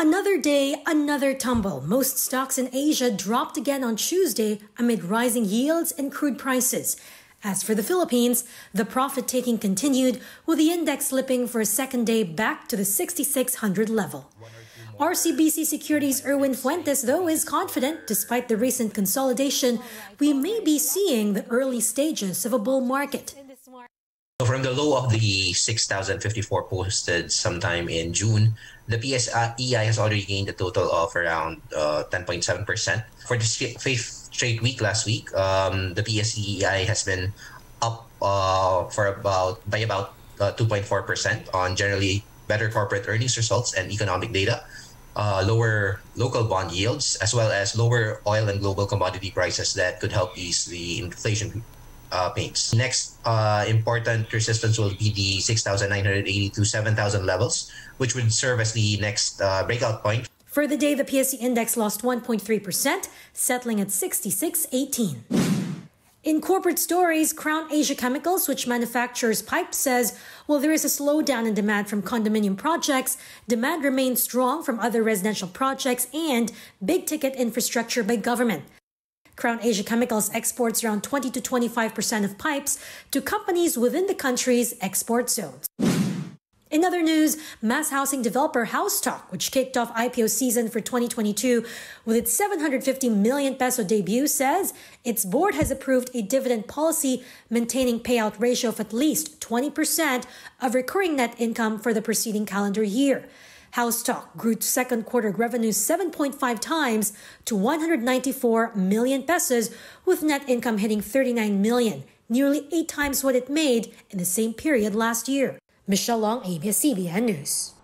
Another day, another tumble. Most stocks in Asia dropped again on Tuesday amid rising yields and crude prices. As for the Philippines, the profit-taking continued, with the index slipping for a second day back to the 6,600 level. RCBC Securities' Erwin Fuentes, though, is confident, despite the recent consolidation, we may be seeing the early stages of a bull market. From the low of the 6,054 posted sometime in June, the PSEI has already gained a total of around 10.7%. For the fifth straight week last week, the PSEI has been up by about 2.4% on generally better corporate earnings results and economic data, lower local bond yields, as well as lower oil and global commodity prices that could help ease the inflation pains. Next important resistance will be the 6,980 to 7,000 levels, which would serve as the next breakout point. For the day, the PSE Index lost 1.3%, settling at 66.18. In corporate stories, Crown Asia Chemicals, which manufactures pipe, says, while there is a slowdown in demand from condominium projects, demand remains strong from other residential projects and big-ticket infrastructure by government. Crown Asia Chemicals exports around 20 to 25% of pipes to companies within the country's export zones. In other news, mass housing developer Haus Talk, which kicked off IPO season for 2022 with its 750 million peso debut, says its board has approved a dividend policy maintaining payout ratio of at least 20% of recurring net income for the preceding calendar year. Haus Talk grew second quarter revenues 7.5 times to 194 million pesos, with net income hitting 39 million, nearly 8 times what it made in the same period last year. Michelle Long, ABS-CBN News.